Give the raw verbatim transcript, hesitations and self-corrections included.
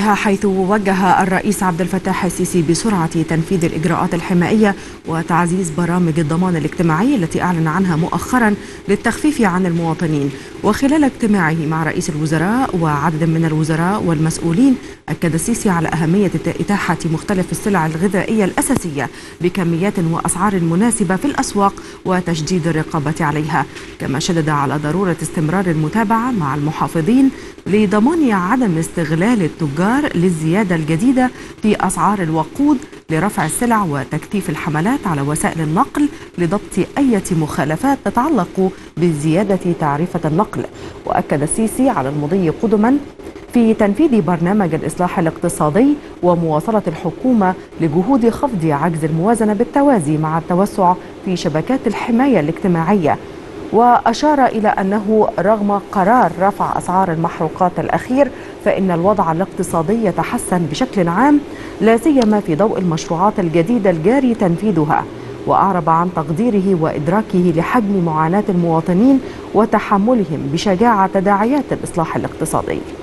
بها، حيث وجه الرئيس عبد الفتاح السيسي بسرعة تنفيذ الإجراءات الحمائية وتعزيز برامج الضمان الاجتماعي التي أعلن عنها مؤخرا للتخفيف عن المواطنين. وخلال اجتماعه مع رئيس الوزراء وعدد من الوزراء والمسؤولين، أكد السيسي على أهمية إتاحة مختلف السلع الغذائية الأساسية بكميات وأسعار مناسبة في الأسواق وتشديد الرقابة عليها، كما شدد على ضرورة استمرار المتابعة مع المحافظين لضمان عدم استغلال التجار للزيادة الجديدة في أسعار الوقود لرفع السلع وتكثيف الحملات على وسائل النقل لضبط أي مخالفات تتعلق بزيادة تعرفة النقل. وأكد السيسي على المضي قدما في تنفيذ برنامج الإصلاح الاقتصادي ومواصلة الحكومة لجهود خفض عجز الموازنة بالتوازي مع التوسع في شبكات الحماية الاجتماعية. وأشار إلى أنه رغم قرار رفع أسعار المحروقات الأخير، فإن الوضع الاقتصادي يتحسن بشكل عام، لا سيما في ضوء المشروعات الجديدة الجاري تنفيذها. وأعرب عن تقديره وإدراكه لحجم معاناة المواطنين وتحملهم بشجاعة تداعيات الإصلاح الاقتصادي.